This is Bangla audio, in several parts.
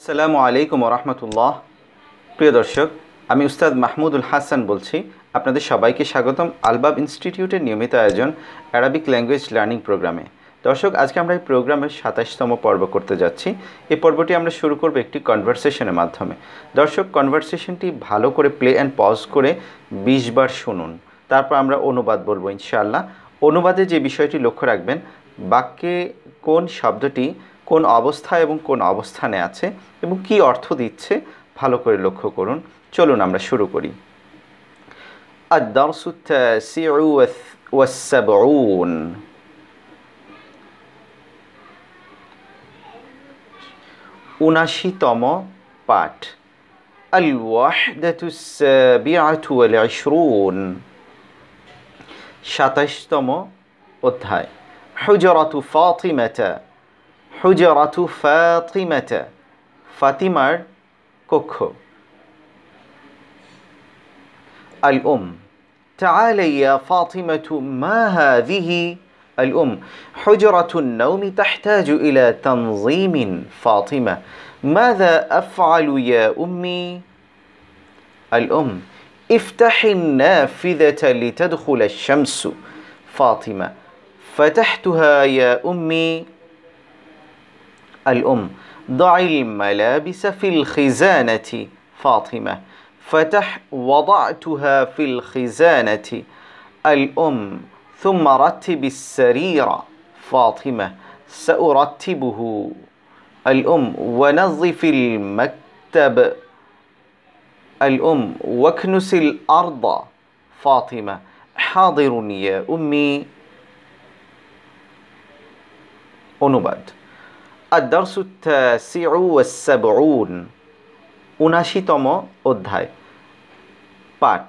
আসসালামু আলাইকুম ওয়া রাহমাতুল্লাহ। প্রিয় দর্শক, আমি উস্তাদ মাহমুদুল হাসান বলছি। আপনাদের সবাইকে স্বাগতম আলবাব ইনস্টিটিউটের নিয়মিত আয়োজন অ্যারাবিক ল্যাঙ্গুয়েজ লার্নিং প্রোগ্রামে। দর্শক, আজকে আমরা এই প্রোগ্রামের 27তম পর্ব করতে যাচ্ছি। এই পর্বটি আমরা শুরু করব একটি কনভারসেশনের মাধ্যমে। দর্শক, কনভারসেশনটি ভালো করে প্লে অ্যান্ড পজ করে 20 বার শুনুন, তারপর আমরা অনুবাদ বলবো ইনশাআল্লাহ। অনুবাদে যে বিষয়টি লক্ষ্য রাখবেন, বাক্যে কোন শব্দটি কোন অবস্থা এবং কোন অবস্থানে আছে এবং কি অর্থ দিচ্ছে ভালো করে লক্ষ্য করুন। চলুন আমরা শুরু করি। الدرس التاسع والسبعون উনাশিতম পাঠ। الوحدة السابعة والعشرون 27তম অধ্যায়। حجرة فاطمة হুজরাতু ফাতিমাতা, ফাতিমার কক্ষ। আল تعالي يا فاطمة ما هذه الأم حجرة النوم تحتاج إلى تنظيم فاطمة ماذا أفعل يا أمي الأم افتح النافذة لتدخل الشمس فاطمة فتحتها يا أمي الأم ضعي الملابس في الخزانة فاطمة فتح وضعتها في الخزانة الأم ثم رتب السرير فاطمة سأرتبه الأم ونظف المكتب الأم واكنس الأرض فاطمة حاضر يا أمي অনুবাদ। الدرس التاسع والسبعون 79তম অধ্যায় পাঠ।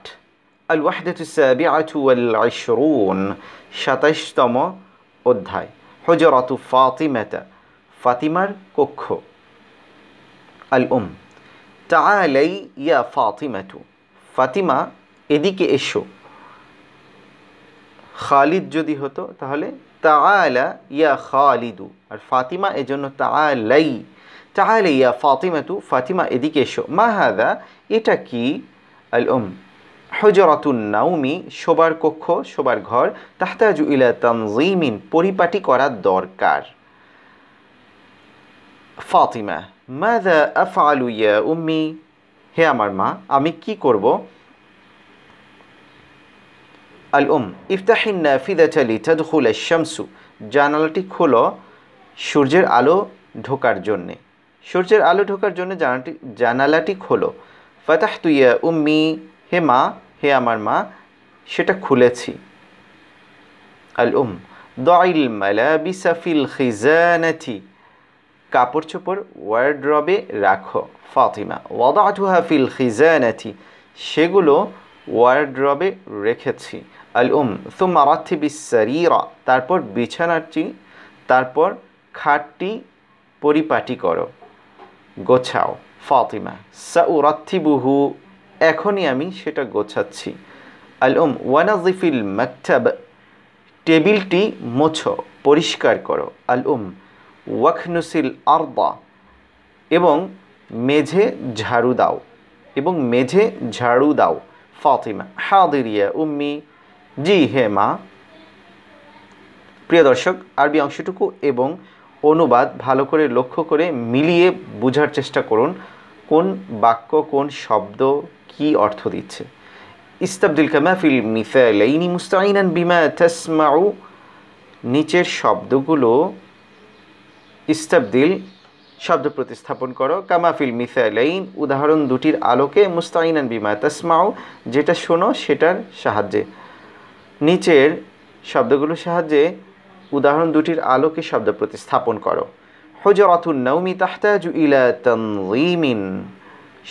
الوحدة السابعة والعشرون 27তম অধ্যায়। حجرة فاطمة فاطمة কক্ষ। الأم تعالي يا فاطمة فاطمة এদিকে এসো। খালিদ যদি হতো তাহলে তাআলা ইয়া খালিদু, আর ফাতিমা এজন্য তাআলাই। তাআলা ইয়া ফাতিমাতু ফাতিমা এদিকে এসো। মা হাযা এটা কি? আল হুজরাতুন নাওমি শোবার কক্ষ, শোবার ঘর। তাহতাজু ইলা তানযীমিন পরিপাটি করার দরকার। ফাতিমা মাযা আফআলু ইয়া উম্মি হে আমার মা আমি কি করব? আল ইফতাহিন নাফিযাতা লিতাদখুলা আশ-শামসু জানালাটি খোলো সূর্যের আলো ঢোকার জন্যে। সূর্যের আলো ঢোকার জন্য জানালাটি খোলো। ফাতাহতু ইয়া উম্মি হে মা হে আমার মা সেটা খুলেছি। আল দাইল মালাবিসা ফিল খিজানাতি কাপড় চোপড় ওয়ার্ড্রবে রাখো। ফাতিমা ওয়াদাতুহা ফিল খিজানাতি সেগুলো ওয়ার্ড্রবে রেখেছি। আল সুম্মা রাত্তিবিস সারীরা তারপর বিছানাটি তারপর খাটটি পরিপাটি করো, গোছাও। ফাতিমা সাউরাত্তিবুহু এখনই আমি সেটা গোছাচ্ছি। আল ওয়ানাযিফিল মাকতাব টেবিলটি মোছো পরিষ্কার করো। আল ওয়াখনুসিল আরদা এবং মেঝে ঝাড়ু দাও, এবং মেঝে ঝাড়ু দাও। ফাতিমা হাদির ইয়া উম্মি জি হে মা। প্রিয় দর্শক, আরবি অংশটুকু এবং অনুবাদ ভালো করে লক্ষ্য করে মিলিয়ে বোঝার চেষ্টা করুন কোন বাক্য কোন শব্দ কি অর্থ দিচ্ছে। ইস্তাবদিল কামা ফিল মিসালাইনি মুস্তাইনান বিমা তাসমাউ নিচের শব্দগুলো ইস্তাবদিল শব্দ প্রতিস্থাপন করো। কামাফিল মিসালাইন উদাহরণ দুটির আলোকে, মুস্তাইনান বিমা তাসমাউ যেটা শোনো সেটার সাহায্যে। নিচের শব্দগুলোর সাহায্যে উদাহরণ দুটির আলোকে শব্দ প্রতিস্থাপন করো। হুজরাতুন নাওমি তাহতাজু ইলা তানযীমিন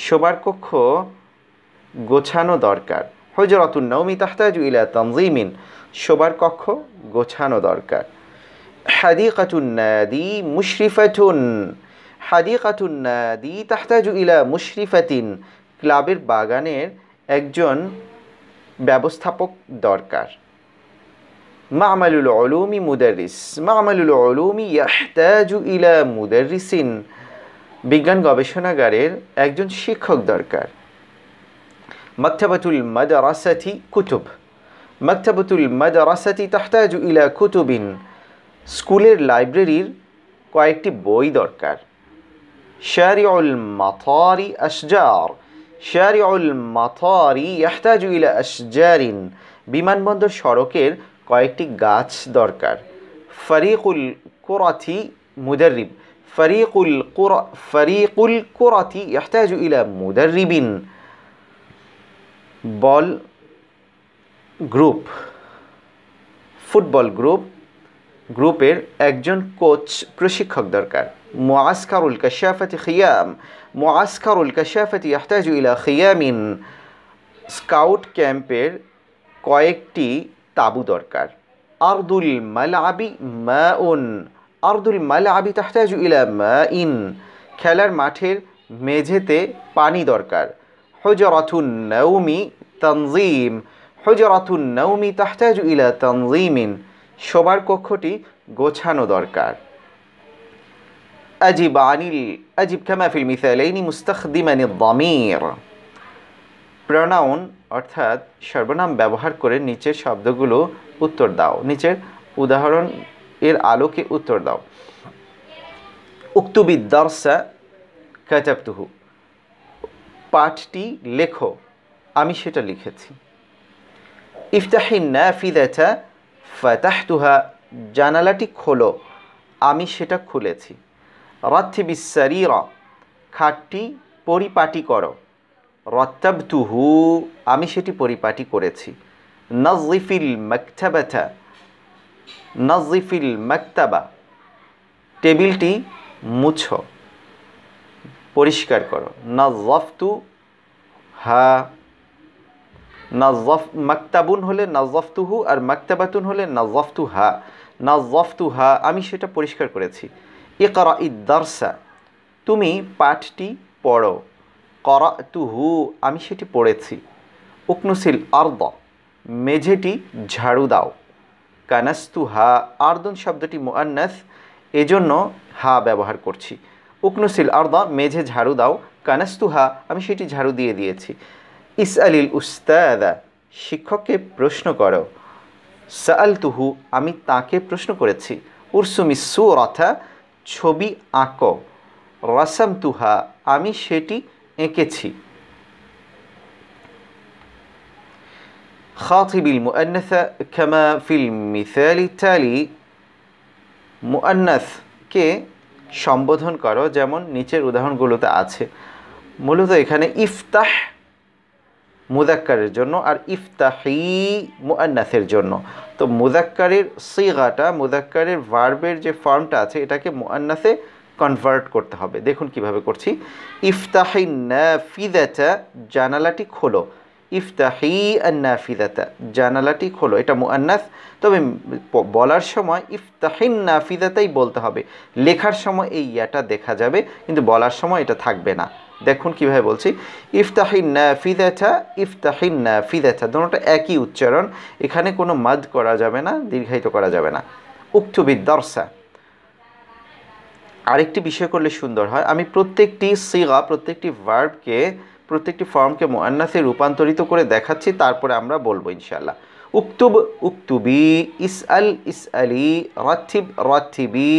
শোবার কক্ষ গোছানো দরকার। হুজরাতুন নাওমি তাহতাজু ইলা তানযীমিন শোবার কক্ষ গোছানো দরকার। হাদিকাতুন নাদি মুশরিফাতুন হাদিকাতুন নাদি তাহতাজু ইলা মুশরিফাতিন ক্লাবের বাগানের একজন ব্যবস্থাপক দরকার। মা'মালুল উলুমি মুদাররিস মা'মালুল উলুমি ইয়াহতাজু ইলা মুদাররিসিন বিজ্ঞান গবেষণাগারের একজন শিক্ষক দরকার। মাকতাবাতুল মাদরাসাতি কুতুব, মাকতাবাতুল মাদরাসাতি তাহতাজু ইলা কুতুবিন, স্কুলের লাইব্রেরির কয়েকটি বই দরকার। শারিউল মাতারি আশজার, শারিউল মাতারি ইয়াহতাজু ইলা আশজারিন, বিমানবন্দর সড়কের কয়েকটি গাছ দরকার। ফরিকুল কুরাতি মুদাররিব, ফরিকুল কুরাতি ইয়াহতাজু ইলা মুদাররিবিন, বল গ্রুপ ফুটবল গ্রুপের একজন কোচ প্রশিক্ষক দরকার। মুআসকারুল কাশাফাতি খিয়াম, মুআসকারুল কাশাফাতি ইয়াহতাজু ইলা খিয়ামিন, স্কাউট ক্যাম্পের কয়েকটি তাবু দরকার। আরদুল মালআবি মাউন, আরদুল মালআবি তাহতাজু ইলা মাইন, খেলার মাঠের মেঝেতে পানি দরকার। হুজরাতুন নাওমি তানজিম, হুজরাতুন নাওমি তাহতাজু ইলা তানজিমিন, শোবার কক্ষটি গোছানো দরকার। আজিব আনিল, আজিব কামা ফিল মিসালাইনি মুস্তাখদিমান আদ-দামির, প্রোনাউন অর্থাৎ সর্বনাম ব্যবহার করে নিচের শব্দগুলো উত্তর দাও, নিচের উদাহরণ এর আলোকে উত্তর দাও। উক্তুবি দারসা কাতাবতুহু, পাঠটি লেখো, আমি সেটা লিখেছি। ইফতাহিন নাফিযাতা ফাতাহতুহা, জানালাটি খোলো, আমি সেটা খুলেছি। রাত্তিবিস সারীরা, খাটটি পরিপাটি করো। রাত্তাবতুহু, আমি সেটি পরিপাটি করেছি। নাযিফিল মাকতাবাতা, নাযিফিল মাকতাবা, টেবিলটি মুছো, পরিষ্কার করো। নাযফতুহা, নাযফ মাকতাবুন হলে নাযফতুহু আর মাকতাবাতুন হলে নাযফতুহা। নাযফতুহা, আমি সেটা পরিষ্কার করেছি। ইকরা ইদ-দারসা, তুমি পাঠটি পড়ো। করাতুহু, আমি সেটি পড়েছি। উকনুসিল আরদ, মেঝেটি ঝাড়ু দাও। কানাস্তুহা, আরদুন শব্দটি মুআন্নাস, এজন্য হা ব্যবহার করছি। উকনুসিল আরদ, মেঝে ঝাড়ু দাও। কানাস্তুহা, আমি সেটি ঝাড়ু দিয়ে দিয়েছি। ইসআলিল উস্তাদা, শিক্ষককে প্রশ্ন করো। সাআলতুহু, আমি তাকে প্রশ্ন করেছি। উরসুমিস সূরাতা, ছবি আঁকো। রাসামতুহা, আমি সেটি এঁকেছি। খাতিবিল মুআন্নাসা কামা ফিল মিসালি তালি, মুআন্নাসকে সম্বোধন করো যেমন নিচের উদাহরণগুলোতে আছে। মূলত এখানে ইফতাহ মুযাক্কারের জন্য আর ইফতাহি মুআন্নাসের জন্য। তো মুযাক্কারের সিগাটা, মুযাক্কারের ভার্বের যে ফর্মটা আছে এটাকে মুআন্নাসে কনভার্ট করতে হবে। দেখুন কিভাবে করছি। ইফতাহি নাফিযাতা, জানালাটি খোলো। ইফতাহি আন-নাফিযাতা, জানালাটি খোলো, এটা মুআন্নাস। তবে বলার সময় ইফতাহিন নাফিযাতাই বলতে হবে। লেখার সময় এই ইয়াটা দেখা যাবে কিন্তু বলার সময় এটা থাকবে না। দেখুন কিভাবে বলছি। ইফতাহিন নাফিযাতা, ইফতাহিন নাফিযাতা, দুটোটা একই উচ্চারণ, এখানে কোনো মাদ করা যাবে না, দীর্ঘায়িত করা যাবে না। উকতুবি দারসা, আরেকটি বিষয় করলে সুন্দর হয়, আমি প্রত্যেকটি সিগা, প্রত্যেকটি ভার্বকে, প্রত্যেকটি ফর্মকে মুআন্নাসে রূপান্তরিত করে দেখাচ্ছি, তারপরে আমরা বলবো ইনশাআল্লাহ। উক্তুব উক্তুবি, ইসআল ইসআলি, রাতিব রাতিবি,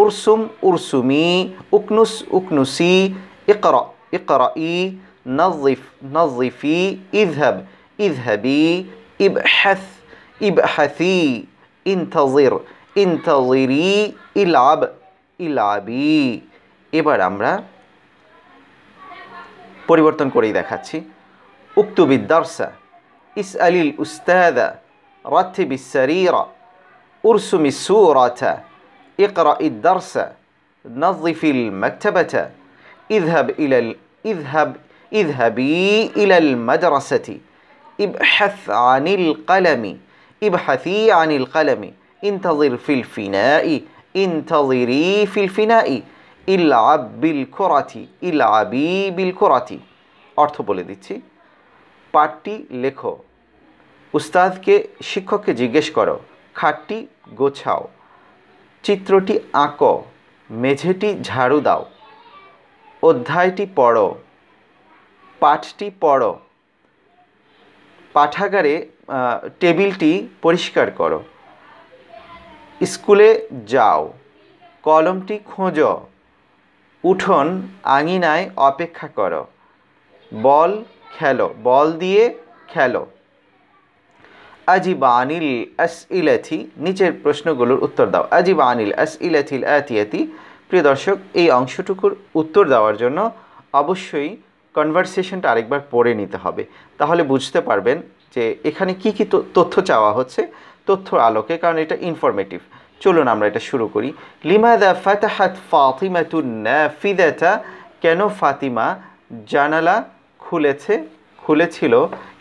উরসুম উরসুমি, উকনুস উকনুসি, ইকরা ইকরাই, নাযিফ নাযিফি, ইযহাব ইযহাবি, ইবহাস ইবহাসি, ইনতাযির ইনতাযিরি, ইলআব ইলাবি। এবার আমরা পরিবর্তন করেই দেখাচ্ছি। উক্তুবি দারসা, ইসআলিল উস্তাদা, রাতিবিস সারীরা, উরসুমিস সূরাতা, ইকরাই দারসা, নাযিফিল মাকতাবাতা, ইযহাবি ইলাল মাদ্রাসাতি, ইবহাস আনিল কলমি, ইবহাসি আনিল কলমি, ইনতাযির ফিল ফিনাই, انتظري في الفناء, العب بالكرة, العبي بالكرة। অর্থ বলে দিচ্ছি। পাঠটি লেখো, উস্তাদকে শিক্ষককে জিজ্ঞেস করো, খাটটি গোছাও, চিত্রটি আঁকো, মেঝেটি ঝাড়ু দাও, অধ্যায়টি পড়ো, পাঠটি পড়ো, পাঠাগারে টেবিলটি পরিষ্কার করো, স্কুলে যাও, কলমটি খোঁজো, উঠোন আঙিনায় অপেক্ষা করো, বল খেলো, বল দিয়ে খেলো। আজিবানিল আসইলাতি, নিচের প্রশ্নগুলোর উত্তর দাও। আজিবানিল আসইলাতিল আতিয়াতি। প্রিয় দর্শক, এই অংশটুকুর উত্তর দেওয়ার জন্য অবশ্যই কনভারসেশনটা আরেকবার পড়ে নিতে হবে, তাহলে বুঝতে পারবেন যে এখানে কি তথ্য চাওয়া হচ্ছে তথ্যর আলোকে, কারণ এটা ইনফরমেটিভ। চলুন আমরা এটা শুরু করি। লিমাযা ফাতাহাত ফাতিমাতুন নাফিযাতা, কেন ফাতিমা জানালা খুলেছিল,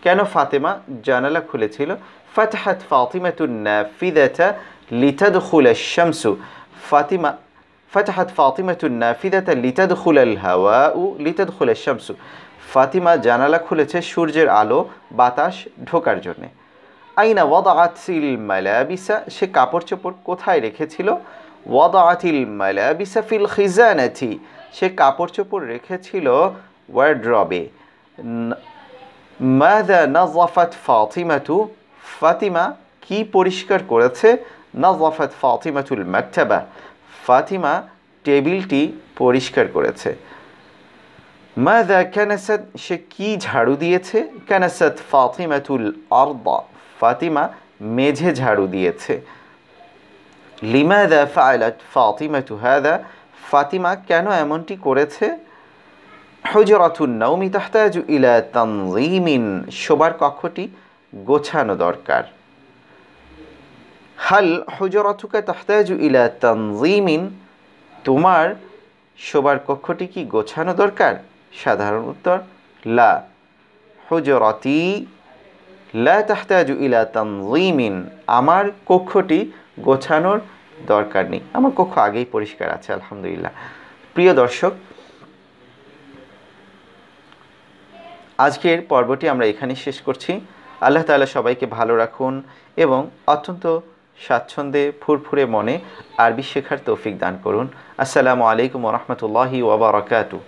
কেন ফাতিমা জানালা খুলেছিল। ফাতাহাত ফাতিমাতুন নাফিযাতা লিতাদখুলা আশ-শামসু, ফাতিমা ফাতাহাত ফাতিমাতুন নাফিযাতা লিতাদখুলাল হাওয়াউ লিতাদখুলা আশ-শামসু, ফাতিমা জানালা খুলেছে সূর্যের আলো বাতাস ঢোকার জন্যে। আইনা ওয়াদাআতিল মালাবিসা, সে কাপড় চোপড় কোথায় রেখেছিল। ওয়াদাআতিল মালাবিসা ফিল খিজানাতি, সে কাপড় চোপড় রেখেছিল ওয়ার্ড্রবে। মাযা নাযাফাত ফাতিমাতু, ফাতিমা কি পরিষ্কার করেছে। নাযাফাত ফাতিমাতুল মাকতাবা, ফাতিমা টেবিলটি পরিষ্কার করেছে। মাযা কানাসাত, সে কি ঝাড়ু দিয়েছে। কানাসাত ফাতিমাতুল আরদা, ফাতিমা মেঝে ঝাড়ু দিয়েছে। লিমাযা ফাআলাত ফাতিমাতু হাযা, ফাতিমা কেন এমনটি করেছে। হুজরাতুন নাওমি তাহতাজু ইলা তানযীমিন, শোবার কক্ষটি গোছানো দরকার। হাল হুজরাতুকা তাহতাজু ইলা তানযীমিন, তোমার শোবার কক্ষটি কি গোছানো দরকার। সাধারণ উত্তর লা। হুজরাতি লা তাহতাজু ইলা তানযীমিন, আমার কক্ষটি গোছানোর দরকার নেই, আমার কক্ষ আগেই পরিষ্কার আছে আলহামদুলিল্লাহ। প্রিয় দর্শক, আজকের পর্বটি আমরা এখানে শেষ করছি। আল্লাহ তাআলা সবাইকে ভালো রাখুন এবং অত্যন্ত স্বাচ্ছন্দ্যে ফুরফুরে মনে আরবি শেখার তৌফিক দান করুন। আসসালামু আলাইকুম ওয়া রাহমাতুল্লাহি ওয়া বারাকাতুহু।